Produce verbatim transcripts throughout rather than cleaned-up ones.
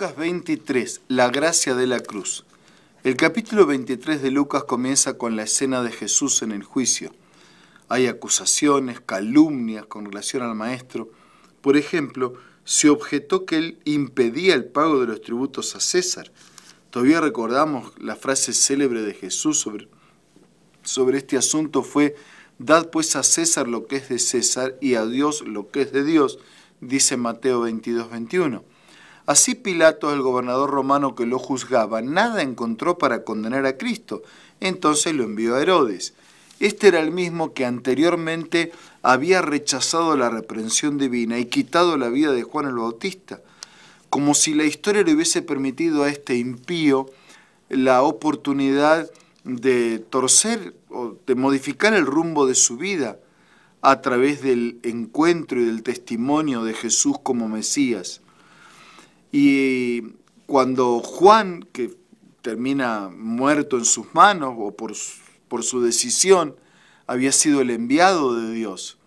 Lucas veintitrés, la gracia de la cruz. El capítulo veintitrés de Lucas comienza con la escena de Jesús en el juicio. Hay acusaciones, calumnias con relación al maestro. Por ejemplo, se objetó que él impedía el pago de los tributos a César. Todavía recordamos la frase célebre de Jesús sobre, sobre este asunto fue: «Dad pues a César lo que es de César y a Dios lo que es de Dios», dice Mateo veintidós, veintiuno. Así Pilato, el gobernador romano que lo juzgaba, nada encontró para condenar a Cristo, entonces lo envió a Herodes. Este era el mismo que anteriormente había rechazado la reprensión divina y quitado la vida de Juan el Bautista. Como si la historia le hubiese permitido a este impío la oportunidad de torcer o de modificar el rumbo de su vida a través del encuentro y del testimonio de Jesús como Mesías. Y cuando Juan, que termina muerto en sus manos o por su por su decisión, había sido el enviado de Dios.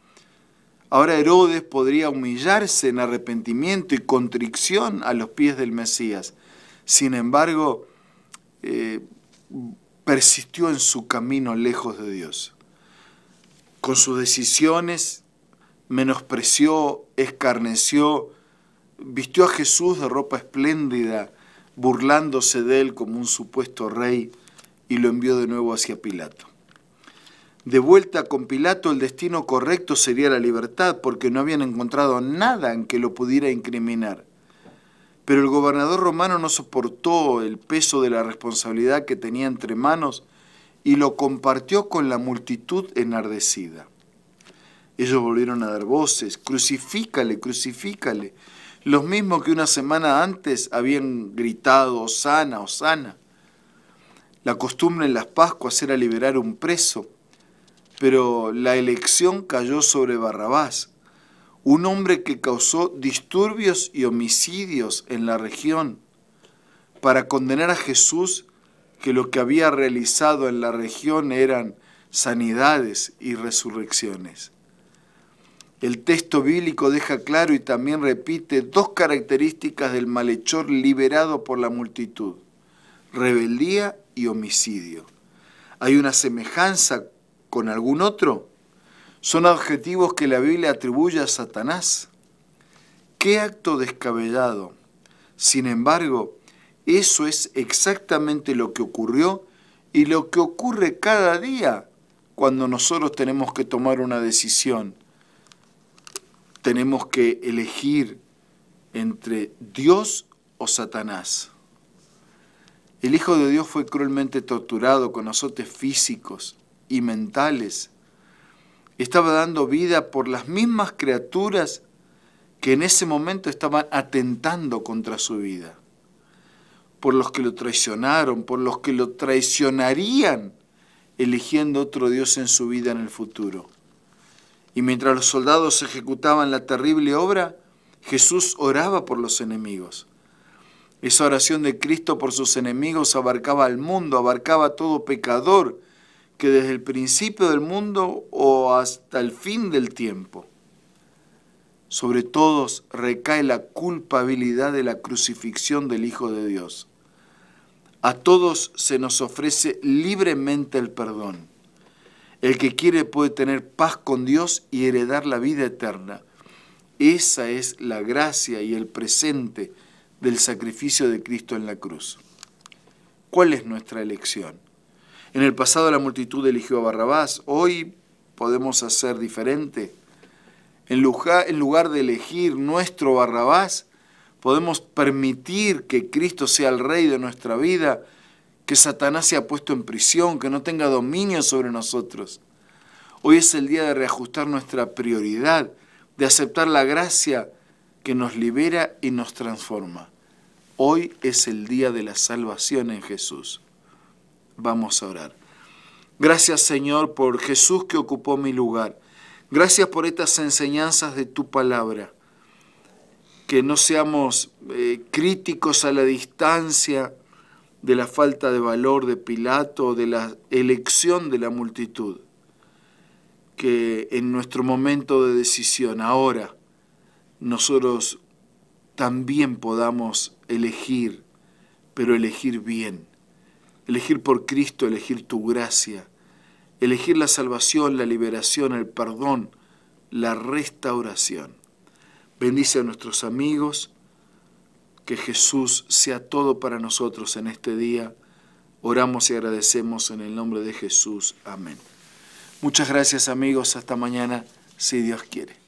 Ahora Herodes podría humillarse en arrepentimiento y contrición a los pies del Mesías. Sin embargo, eh, persistió en su camino lejos de Dios. Con sus decisiones, menospreció, escarneció, vistió a Jesús de ropa espléndida, burlándose de él como un supuesto rey, y lo envió de nuevo hacia Pilato. De vuelta con Pilato, el destino correcto sería la libertad, porque no habían encontrado nada en que lo pudiera incriminar. Pero el gobernador romano no soportó el peso de la responsabilidad que tenía entre manos y lo compartió con la multitud enardecida. Ellos volvieron a dar voces: «Crucifícale, crucifícale», los mismos que una semana antes habían gritado «Hosana, hosana». La costumbre en las Pascuas era liberar un preso, pero la elección cayó sobre Barrabás, un hombre que causó disturbios y homicidios en la región, para condenar a Jesús, que lo que había realizado en la región eran sanidades y resurrecciones. El texto bíblico deja claro y también repite dos características del malhechor liberado por la multitud: rebeldía y homicidio. ¿Hay una semejanza con algún otro? Son adjetivos que la Biblia atribuye a Satanás. ¡Qué acto descabellado! Sin embargo, eso es exactamente lo que ocurrió y lo que ocurre cada día cuando nosotros tenemos que tomar una decisión. Tenemos que elegir entre Dios o Satanás. El Hijo de Dios fue cruelmente torturado con azotes físicos y mentales. Estaba dando vida por las mismas criaturas que en ese momento estaban atentando contra su vida. Por los que lo traicionaron, por los que lo traicionarían, eligiendo otro Dios en su vida en el futuro. Y mientras los soldados ejecutaban la terrible obra, Jesús oraba por los enemigos. Esa oración de Cristo por sus enemigos abarcaba al mundo, abarcaba a todo pecador, que desde el principio del mundo o hasta el fin del tiempo. Sobre todos recae la culpabilidad de la crucifixión del Hijo de Dios. A todos se nos ofrece libremente el perdón. El que quiere puede tener paz con Dios y heredar la vida eterna. Esa es la gracia y el presente del sacrificio de Cristo en la cruz. ¿Cuál es nuestra elección? En el pasado la multitud eligió a Barrabás, hoy podemos hacer diferente. En lugar, en lugar de elegir nuestro Barrabás, podemos permitir que Cristo sea el rey de nuestra vida, que Satanás sea puesto en prisión, que no tenga dominio sobre nosotros. Hoy es el día de reajustar nuestra prioridad, de aceptar la gracia que nos libera y nos transforma. Hoy es el día de la salvación en Jesús. Vamos a orar. Gracias, Señor, por Jesús que ocupó mi lugar. Gracias por estas enseñanzas de tu palabra. Que no seamos eh, críticos a la distancia de la falta de valor de Pilato, de la elección de la multitud. Que en nuestro momento de decisión, ahora, nosotros también podamos elegir, pero elegir bien. Elegir por Cristo, elegir tu gracia. Elegir la salvación, la liberación, el perdón, la restauración. Bendice a nuestros amigos. Que Jesús sea todo para nosotros en este día. Oramos y agradecemos en el nombre de Jesús. Amén. Muchas gracias, amigos. Hasta mañana, si Dios quiere.